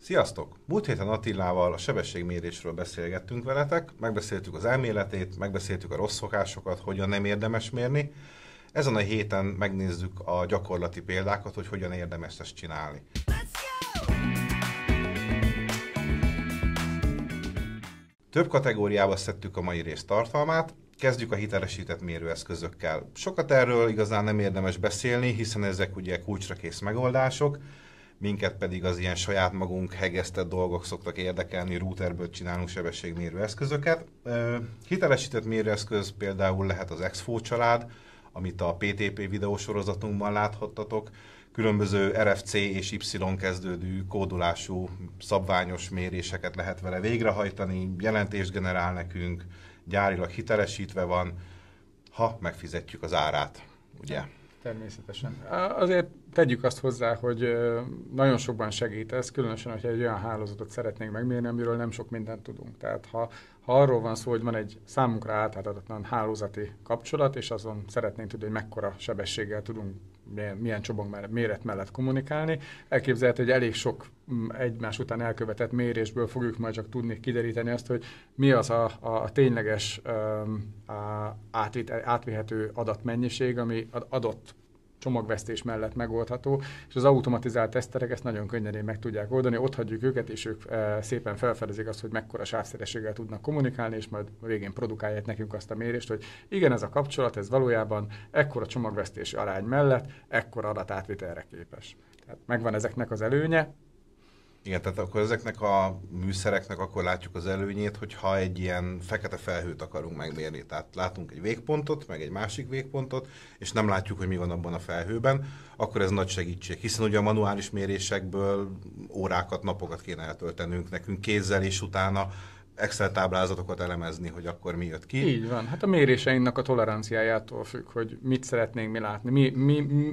Sziasztok! Múlt héten Attilával a sebességmérésről beszélgettünk veletek, megbeszéltük az elméletét, megbeszéltük a rossz szokásokat, hogyan nem érdemes mérni. Ezen a héten megnézzük a gyakorlati példákat, hogy hogyan érdemes ezt csinálni. Több kategóriába szedtük a mai rész tartalmát, kezdjük a hitelesített mérőeszközökkel. Sokat erről igazán nem érdemes beszélni, hiszen ezek ugye kulcsra kész megoldások, minket pedig az ilyen saját magunk hegesztett dolgok szoktak érdekelni, routerből csinálunk sebességmérő eszközöket. Hitelesített mérőeszköz például lehet az Exfo család, amit a PTP videósorozatunkban láthattatok, különböző RFC és Y kezdődő kódolású szabványos méréseket lehet vele végrehajtani, jelentést generál nekünk, gyárilag hitelesítve van, ha megfizetjük az árát, ugye? Természetesen. Azért tegyük azt hozzá, hogy nagyon sokban segít ez, különösen, hogyha egy olyan hálózatot szeretnénk megmérni, amiről nem sok mindent tudunk. Tehát ha arról van szó, hogy van egy számunkra átláthatatlan hálózati kapcsolat, és azon szeretnénk tudni, hogy mekkora sebességgel tudunk milyen csobog méret mellett kommunikálni, elképzelhető, hogy elég sok egymás után elkövetett mérésből fogjuk majd csak tudni kideríteni azt, hogy mi az a tényleges átvihető adatmennyiség, ami adott csomagvesztés mellett megoldható, és az automatizált teszterek ezt nagyon könnyedén meg tudják oldani, ott hagyjuk őket, és ők szépen felfedezik azt, hogy mekkora sávszerességgel tudnak kommunikálni, és majd végén produkálják nekünk azt a mérést, hogy igen, ez a kapcsolat, ez valójában ekkora csomagvesztési arány mellett, ekkora adatátvitelre képes. Tehát megvan ezeknek az előnye. Igen, tehát akkor ezeknek a műszereknek akkor látjuk az előnyét, hogyha egy ilyen fekete felhőt akarunk megmérni. Tehát látunk egy végpontot, meg egy másik végpontot, és nem látjuk, hogy mi van abban a felhőben, akkor ez nagy segítség. Hiszen ugye a manuális mérésekből órákat, napokat kéne eltöltenünk nekünk kézzel, és utána Excel táblázatokat elemezni, hogy akkor mi jött ki. Így van. Hát a méréseimnek a toleranciájától függ, hogy mit szeretnénk mi látni,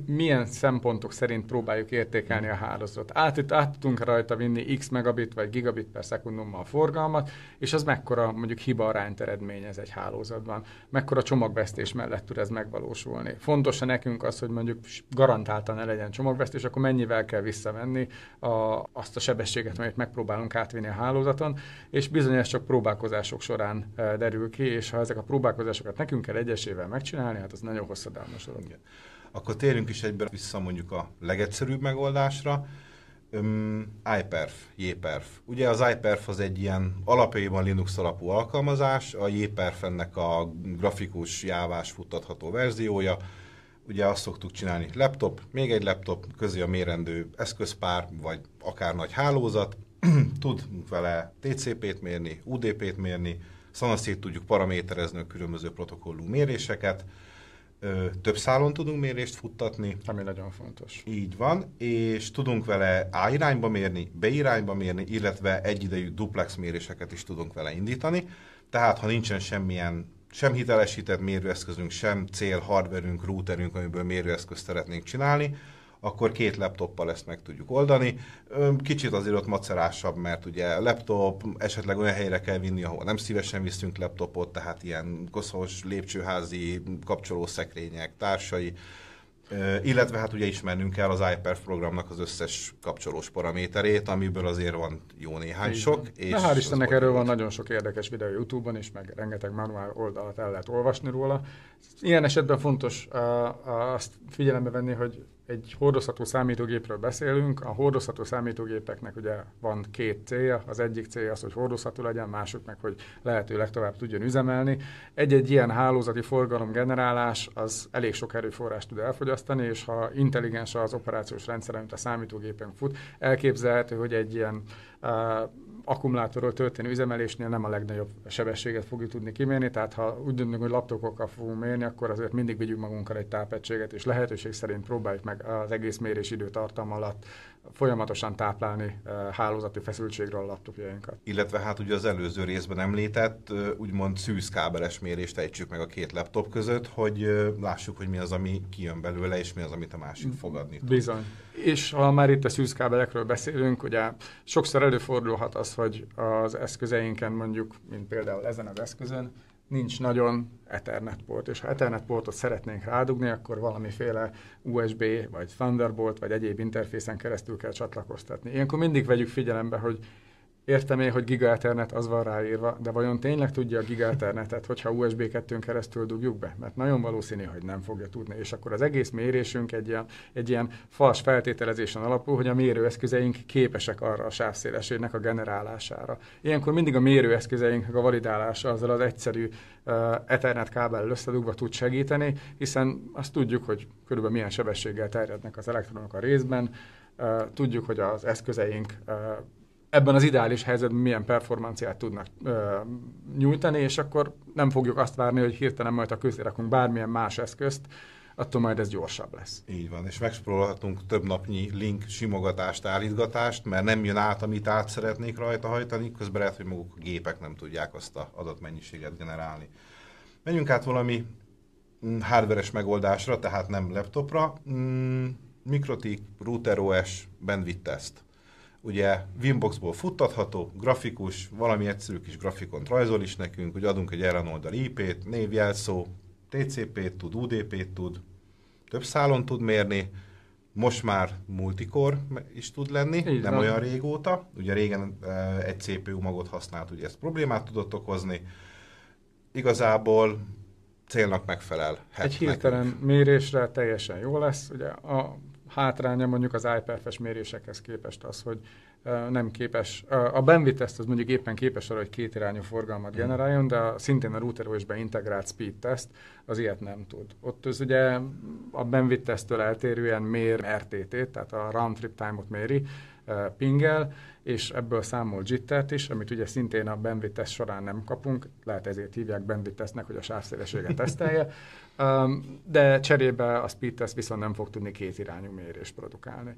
milyen szempontok szerint próbáljuk értékelni a hálózatot. Át tudunk rajta vinni x megabit vagy gigabit per szekundummal a forgalmat, és az mekkora mondjuk hiba arányt eredményez egy hálózatban, mekkora csomagvesztés mellett tud ez megvalósulni. Fontos nekünk az, hogy mondjuk garantáltan ne legyen csomagvesztés, akkor mennyivel kell visszavenni azt a sebességet, amit megpróbálunk átvinni a hálózaton, és bizonyos csak próbálkozások során derül ki, és ha ezek a próbálkozásokat nekünk kell egyesével megcsinálni, hát az nagyon hosszadalmas dolog. Akkor térjünk is egyben vissza mondjuk a legegyszerűbb megoldásra. Iperf, Jperf. Ugye az Iperf az egy ilyen alapjában Linux alapú alkalmazás, a Jperf ennek a grafikus jávás futtatható verziója. Ugye azt szoktuk csinálni, laptop, még egy laptop, közé a mérendő eszközpár, vagy akár nagy hálózat, tud vele TCP-t mérni, UDP-t mérni, szanaszét tudjuk paraméterezni a különböző protokollú méréseket, több szálon tudunk mérést futtatni. Ami nagyon fontos. Így van, és tudunk vele A irányba mérni, B irányba mérni, illetve egyidejű duplex méréseket is tudunk vele indítani. Tehát, ha nincsen semmilyen, sem hitelesített mérőeszközünk, sem cél, hardverünk, routerünk, amiből mérőeszközt szeretnénk csinálni, akkor két laptoppal ezt meg tudjuk oldani. Kicsit azért ott macerásabb, mert ugye laptop, esetleg olyan helyre kell vinni, ahol nem szívesen viszünk laptopot, tehát ilyen koszos, lépcsőházi, kapcsolószekrények, társai, illetve hát ugye ismernünk kell az Iperf programnak az összes kapcsolós paraméterét, amiből azért van jó néhány sok. És de hál' Istennek erről van nagyon sok érdekes videó YouTube-on is, meg rengeteg manuál oldalat el lehet olvasni róla. Ilyen esetben fontos azt figyelembe venni, hogy egy hordozható számítógépről beszélünk, a hordozható számítógépeknek ugye van két célja, az egyik célja az, hogy hordozható legyen, másik meg, hogy lehetőleg tovább tudjon üzemelni. Egy-egy ilyen hálózati forgalomgenerálás az elég sok erőforrást tud elfogyasztani, és ha intelligens az operációs rendszer, amit a számítógépen fut, elképzelhető, hogy egy ilyen akkumulátorról történő üzemelésnél nem a legnagyobb sebességet fogjuk tudni kimérni, tehát ha úgy döntünk, hogy laptopokkal fogunk mérni, akkor azért mindig vigyünk magunkkal egy tápegységet, és lehetőség szerint próbáljuk meg az egész mérés időtartam alatt folyamatosan táplálni hálózati feszültségről a laptopjainkat. Illetve hát ugye az előző részben említett, úgymond szűz kábeles mérést ejtsük meg a két laptop között, hogy lássuk, hogy mi az, ami kijön belőle, és mi az, amit a másik fogadni tud. Bizony. És ha már itt a szűz kábelekről beszélünk, ugye sokszor előfordulhat az, hogy az eszközeinken mondjuk, mint például ezen az eszközön, nincs nagyon Ethernet port, és ha Ethernet portot szeretnénk rádugni, akkor valamiféle USB, vagy Thunderbolt, vagy egyéb interfészen keresztül kell csatlakoztatni. Ilyenkor mindig vegyük figyelembe, hogy értem én, hogy Giga Ethernet az van ráírva, de vajon tényleg tudja a Giga Ethernetet, hogyha USB 2-n keresztül dugjuk be? Mert nagyon valószínű, hogy nem fogja tudni, és akkor az egész mérésünk egy ilyen fals feltételezésen alapul, hogy a mérőeszközeink képesek arra a sávszélességnek a generálására. Ilyenkor mindig a mérőeszközeink a validálása azzal az egyszerű Ethernet kábellel összedugva tud segíteni, hiszen azt tudjuk, hogy körülbelül milyen sebességgel terjednek az elektronok a részben, tudjuk, hogy az eszközeink ebben az ideális helyzetben milyen performanciát tudnak nyújtani, és akkor nem fogjuk azt várni, hogy hirtelen majd a közé rakunk bármilyen más eszközt, attól majd ez gyorsabb lesz. Így van, és megspróbálhatunk több napnyi link simogatást, állítgatást, mert nem jön át, amit át szeretnék rajta hajtani, közben lehet, hogy maguk a gépek nem tudják azt az adatmennyiséget generálni. Menjünk át valami hardveres megoldásra, tehát nem laptopra. MikroTik, Router OS, bandwidth test. Ugye WinBoxból futtatható, grafikus, valami egyszerű kis grafikont rajzol is nekünk, hogy adunk egy ellenoldal IP-t, névjelszó, TCP-t tud, UDP-t tud, több szálon tud mérni, most már multicore is tud lenni, így nem van. Olyan régóta, ugye régen egy CPU magot használt, ugye ez problémát tudott okozni, igazából célnak megfelel. Egy hirtelen mérésre teljesen jó lesz, ugye a hátránya mondjuk az Iperf-es mérésekhez képest az, hogy nem képes, a bandwidth test az mondjuk éppen képes arra, hogy kétirányú forgalmat generáljon, de szintén a router OS-ben integrált speed test az ilyet nem tud. Ott az ugye a bandwidth testtől eltérően mér RTT-t, tehát a round trip time-ot méri pingel, és ebből számol jittert is, amit ugye szintén a bandwidth test során nem kapunk, lehet ezért hívják bandwidth testnek, hogy a sávszélességet tesztelje, de cserébe a speed test viszont nem fog tudni kétirányú mérést produkálni.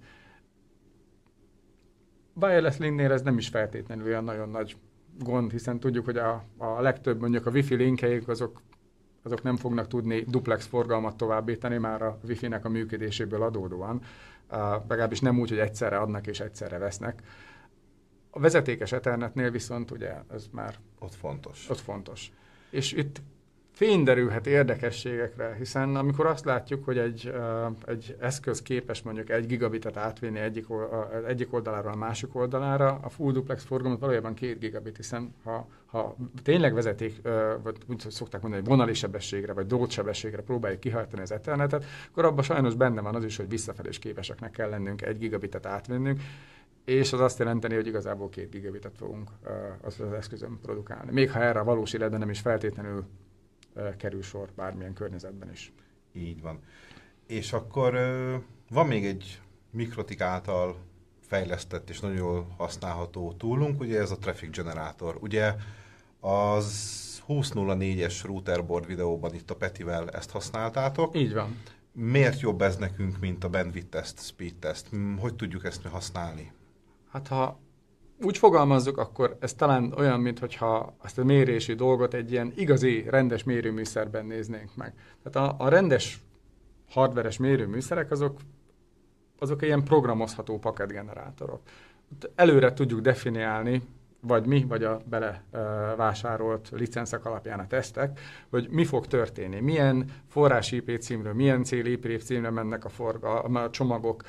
Wireless linknél ez nem is feltétlenül olyan nagyon nagy gond, hiszen tudjuk, hogy a legtöbb mondjuk a Wi-Fi linkeik azok nem fognak tudni duplex forgalmat továbbítani már a Wi-Fi-nek a működéséből adódóan, legalábbis nem úgy, hogy egyszerre adnak és egyszerre vesznek. A vezetékes Ethernetnél viszont ugye ez már ott fontos. És itt fényderülhet érdekességekre, hiszen amikor azt látjuk, hogy egy eszköz képes mondjuk 1 gigabitet átvinni egyik oldaláról a másik oldalára, a full duplex forgalmat valójában 2 gigabit, hiszen ha tényleg vezeték, vagy úgy szokták mondani, hogy vonali sebességre, vagy drótsebességre próbáljuk kihajtani az Ethernetet, akkor abban sajnos benne van az is, hogy visszafelé is képeseknek kell lennünk 1 gigabitet átvinnünk, és az azt jelenteni, hogy igazából 2 gigabitet fogunk az eszközön produkálni. Még ha erre a valós életben nem is feltétlenül kerül sor bármilyen környezetben is. Így van. És akkor van még egy MikroTik által fejlesztett és nagyon jól használható toolunk, ugye ez a Traffic Generator. Ugye az 20.04-es routerboard videóban itt a Petivel ezt használtátok. Így van. Miért jobb ez nekünk, mint a bandwidth test, speed test? Hogy tudjuk ezt mi használni? Hát ha úgy fogalmazzuk, akkor ez talán olyan, mintha ezt a mérési dolgot egy ilyen igazi, rendes mérőműszerben néznénk meg. Tehát a rendes hardveres mérőműszerek azok ilyen programozható paketgenerátorok. Előre tudjuk definiálni, vagy mi, vagy a belevásárolt licenszek alapján a tesztek, hogy mi fog történni, milyen forrás IP címről, milyen cél IP címről mennek a csomagok,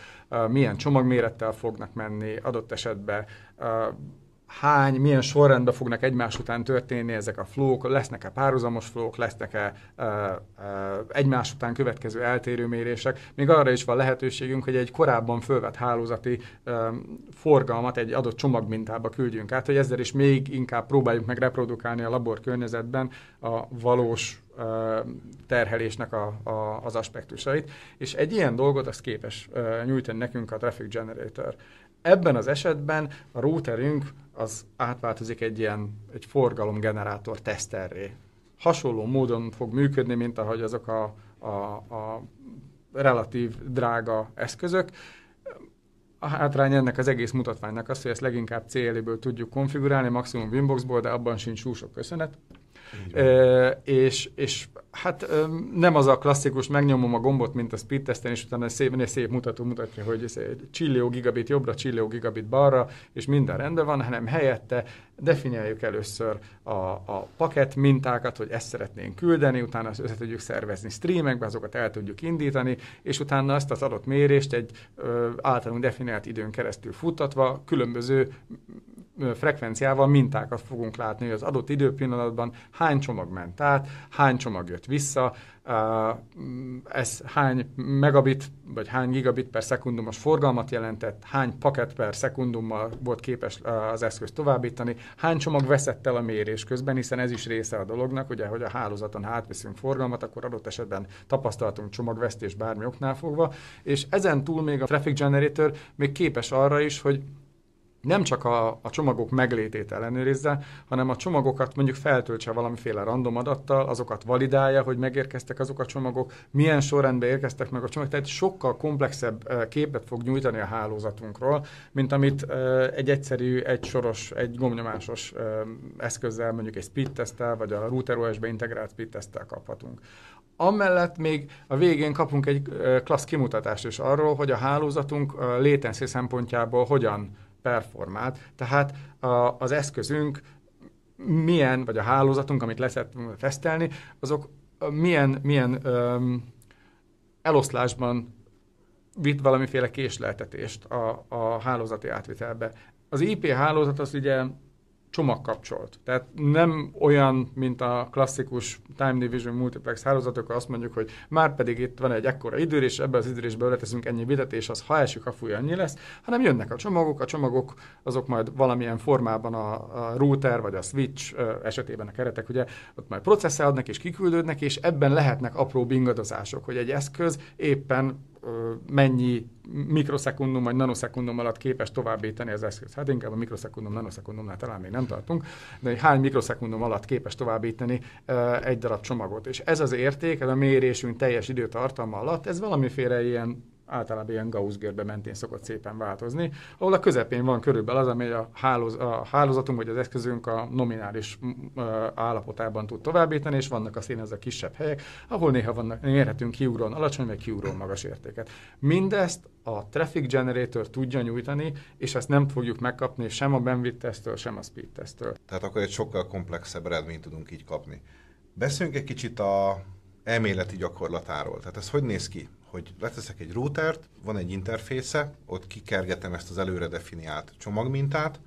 milyen csomagmérettel fognak menni, adott esetben milyen sorrendben fognak egymás után történni ezek a flók, lesznek-e párhuzamos flók, lesznek-e egymás után következő eltérő mérések. Még arra is van lehetőségünk, hogy egy korábban fölvett hálózati forgalmat egy adott csomagmintába küldjünk át, hogy ezzel is még inkább próbáljuk meg reprodukálni a laborkörnyezetben a valós terhelésnek az aspektusait. És egy ilyen dolgot az képes nyújtani nekünk a Traffic Generator. Ebben az esetben a routerünk az átváltozik egy forgalomgenerátor teszterré. Hasonló módon fog működni, mint ahogy azok a relatív drága eszközök. A hátrány ennek az egész mutatványnak az, hogy ezt leginkább CLI-ből tudjuk konfigurálni, maximum WinBoxból, de abban sincs sok köszönet. És hát nem az a klasszikus, megnyomom a gombot, mint a speed testen, és utána szép mutató mutatja, hogy csillió gigabit jobbra, csillió gigabit balra, és minden rendben van, hanem helyette definiáljuk először a paket mintákat, hogy ezt szeretnénk küldeni, utána ezt össze tudjuk szervezni streamekbe, azokat el tudjuk indítani, és utána ezt az adott mérést egy általunk definiált időn keresztül futtatva különböző frekvenciával mintákat fogunk látni, hogy az adott időpillanatban hány csomag ment át, hány csomag jött vissza, ez hány megabit vagy hány gigabit per szekundumos forgalmat jelentett, hány paket per szekundummal volt képes az eszköz továbbítani, hány csomag veszett el a mérés közben, hiszen ez is része a dolognak, ugye, hogy a hálózaton átviszünk forgalmat, akkor adott esetben tapasztaltunk csomagvesztés bármi oknál fogva, és ezen túl még a Traffic Generator még képes arra is, hogy nem csak a csomagok meglétét ellenőrizze, hanem a csomagokat mondjuk feltöltse valamiféle random adattal, azokat validálja, hogy megérkeztek azok a csomagok, milyen sorrendben érkeztek meg a csomagok, tehát sokkal komplexebb képet fog nyújtani a hálózatunkról, mint amit egy egyszerű, egysoros, egy gombnyomásos eszközzel, mondjuk egy speed testtel, vagy a router OS-be integrált speed testtel kaphatunk. Amellett még a végén kapunk egy klassz kimutatást is arról, hogy a hálózatunk latency szempontjából hogyan performált, tehát az eszközünk milyen, vagy a hálózatunk, amit leszeretünk tesztelni, azok milyen eloszlásban vitt valamiféle késleltetést a hálózati átvitelbe. Az IP hálózat az ugye csomagkapcsolt. Tehát nem olyan, mint a klasszikus Time Division Multiplex hálózatok, azt mondjuk, hogy már pedig itt van egy ekkora időrés, ebben az időrésben leteszünk ennyi bitet, és az ha esik, ha fúj, annyi lesz, hanem jönnek a csomagok azok majd valamilyen formában a router vagy a switch esetében a keretek, ugye, ott majd processzálódnak és kiküldődnek, és ebben lehetnek apró bingadozások, hogy egy eszköz éppen mennyi mikroszekundum vagy nanoszekundum alatt képes továbbítani az eszköz. Hát inkább a mikroszekundum, nanoszekundumnál talán még nem tartunk, de hány mikroszekundum alatt képes továbbítani egy darab csomagot. És ez az érték, ez a mérésünk teljes időtartalma alatt, ez valamiféle ilyen, általában ilyen Gauss-görbe mentén szokott szépen változni, ahol a közepén van körülbelül az, ami a hálózatunk vagy az eszközünk a nominális állapotában tud továbbítani, és vannak a szín az a kisebb helyek, ahol néha vannak, érhetünk kiugrón alacsony, vagy kiugrón magas értéket. Mindezt a Traffic Generator tudja nyújtani, és ezt nem fogjuk megkapni sem a bandwidth testtől, sem a speed testtől. Tehát akkor egy sokkal komplexebb eredményt tudunk így kapni. Beszéljünk egy kicsit a elméleti gyakorlatáról. Tehát ez hogy néz ki? Hogy leteszek egy routert, van egy interfésze, ott kikergetem ezt az előre definiált csomagmintát,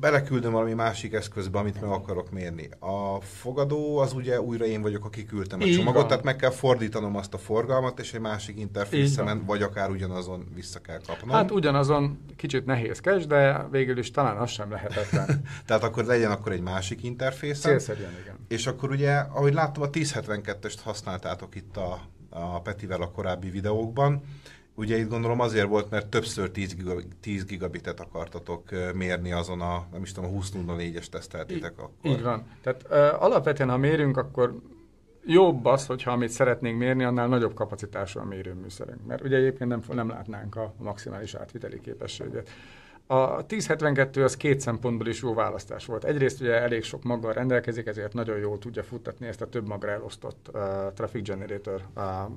beleküldöm valami másik eszközbe, amit meg akarok mérni. A fogadó az ugye újra én vagyok, aki küldtem a csomagot, tehát meg kell fordítanom azt a forgalmat, és egy másik interfészemen, vagy akár ugyanazon vissza kell kapnom. Hát ugyanazon kicsit nehézkes, de végül is talán az sem lehetetlen. Tehát akkor legyen akkor egy másik interfészem. Célszerűen, igen. És akkor ugye, ahogy láttam, a 1072-est használtátok itt a Petivel a korábbi videókban. Ugye itt gondolom azért volt, mert többször 10 gigabitet akartatok mérni azon a, nem is tudom, a 20.04-es teszteltétek akkor. Így van. Tehát alapvetően, ha mérünk, akkor jobb az, hogyha amit szeretnénk mérni, annál nagyobb kapacitású a mérőműszerünk. Mert ugye egyébként nem látnánk a maximális átviteli képességet. A 1072 az két szempontból is jó választás volt. Egyrészt ugye elég sok maggal rendelkezik, ezért nagyon jól tudja futtatni ezt a több magra elosztott Traffic Generator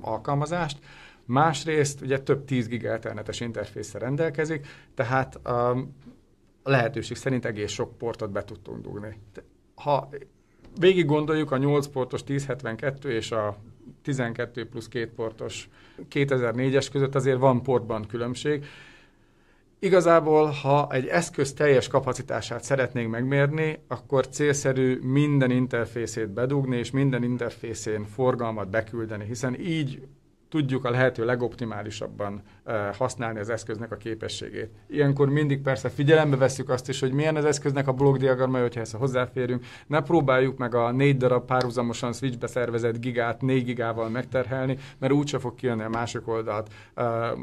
alkalmazást. Másrészt ugye több 10 giga ethernetes interfészre rendelkezik, tehát a lehetőség szerint egész sok portot be tudtunk dugni. Ha végig gondoljuk a 8 portos 1072 és a 12 plusz 2 portos 2004-es között azért van portban különbség. Igazából, ha egy eszköz teljes kapacitását szeretnénk megmérni, akkor célszerű minden interfészét bedugni, és minden interfészén forgalmat beküldeni, hiszen így tudjuk a lehető legoptimálisabban használni az eszköznek a képességét. Ilyenkor mindig persze figyelembe vesszük azt is, hogy milyen az eszköznek a blokkdiagramja, hogyha ezt hozzáférünk. Ne próbáljuk meg a 4 darab párhuzamosan switchbe szervezett gigát 4 gigával megterhelni, mert úgyse fog kijönni a másik oldalt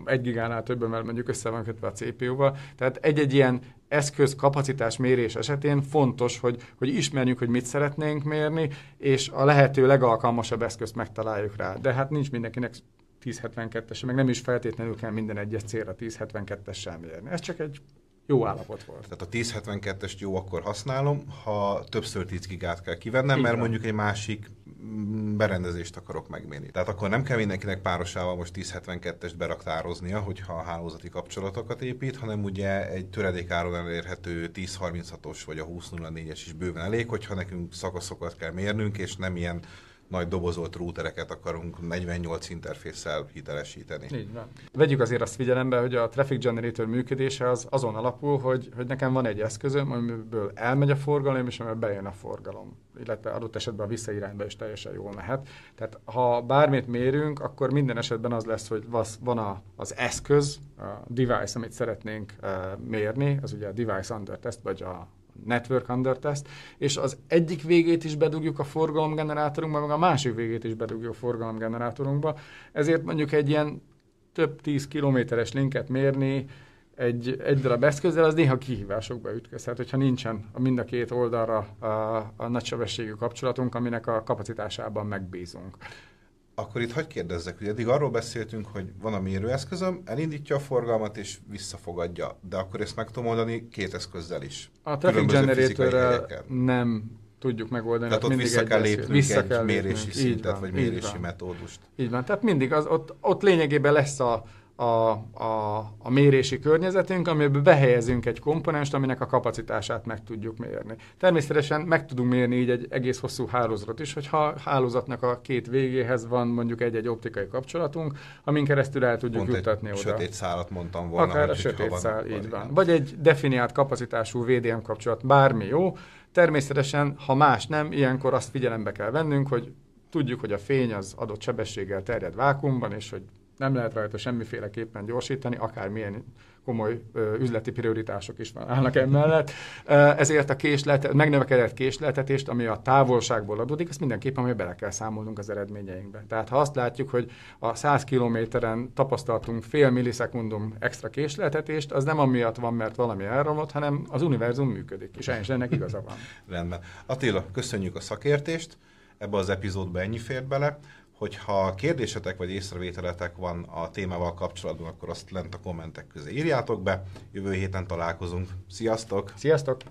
1 gigánál többen, mert mondjuk össze van kötve a CPU-val. Tehát egy-egy ilyen eszköz kapacitás mérés esetén fontos, hogy ismerjük, hogy mit szeretnénk mérni, és a lehető legalkalmasabb eszközt megtaláljuk rá. De hát nincs mindenkinek 1072-es, meg nem is feltétlenül kell minden egyes célra 1072-essel mérni. Ez csak egy jó állapot volt. Tehát a 1072-est jó akkor használom, ha többször 10 gigát kell kivennem, így mert van. Mondjuk egy másik berendezést akarok megmérni. Tehát akkor nem kell mindenkinek párosával most 1072-est beraktároznia, hogyha a hálózati kapcsolatokat épít, hanem ugye egy töredékáron elérhető 1036-os vagy a 2004-es is bőven elég, hogyha nekünk szakaszokat kell mérnünk, és nem ilyen nagy dobozolt routereket akarunk 48 interfésszel hitelesíteni. Így van. Vegyük azért azt figyelembe, hogy a Traffic Generator működése az azon alapul, hogy nekem van egy eszközöm, amiből elmegy a forgalom, és amiből bejön a forgalom. Illetve adott esetben a visszairányba is teljesen jól mehet. Tehát ha bármit mérünk, akkor minden esetben az lesz, hogy van az eszköz, a device, amit szeretnénk mérni, az ugye a device under test, vagy a network under test, és az egyik végét is bedugjuk a forgalomgenerátorunkba, meg a másik végét is bedugjuk a forgalomgenerátorunkba, ezért mondjuk egy ilyen több 10 kilométeres linket mérni egy darab eszközzel, az néha kihívásokba ütközhet, hogyha nincsen mind a két oldalra a nagysebességű kapcsolatunk, aminek a kapacitásában megbízunk. Akkor itt hadd kérdezzek, hogy eddig arról beszéltünk, hogy van a mérőeszközöm, elindítja a forgalmat és visszafogadja, de akkor ezt meg tudom oldani két eszközzel is. A Traffic Generatorrel nem tudjuk megoldani. Tehát ott vissza kell lépnünk egy mérési szintet, vagy mérési metódust. Így van, tehát mindig ott lényegében lesz a mérési környezetünk, amiből behelyezünk egy komponenst, aminek a kapacitását meg tudjuk mérni. Természetesen meg tudunk mérni így egy egész hosszú hálózatot is, hogyha a hálózatnak a két végéhez van mondjuk egy-egy optikai kapcsolatunk, amin keresztül el tudjuk juttatni oda. Sötét szálat mondtam volna. Akár a sötét szál, így van. Vagy egy definiált kapacitású VDM kapcsolat, bármi jó. Természetesen, ha más nem, ilyenkor azt figyelembe kell vennünk, hogy tudjuk, hogy a fény az adott sebességgel terjed vákuumban, és hogy nem lehet rajta semmiféleképpen gyorsítani, akármilyen komoly üzleti prioritások is állnak emellett. Ezért a megnövekedett késleltetést, ami a távolságból adódik, azt mindenképpen hogy bele kell számolnunk az eredményeinkbe. Tehát ha azt látjuk, hogy a 100 kilométeren tapasztaltunk fél millisekundum extra késleltetést, az nem amiatt van, mert valami elromlott, hanem az univerzum működik, és ennek igaza van. Rendben. Attila, köszönjük a szakértést, ebbe az epizódba ennyi fért bele. Hogyha kérdésetek vagy észrevételetek van a témával kapcsolatban, akkor azt lent a kommentek közé írjátok be. Jövő héten találkozunk. Sziasztok! Sziasztok!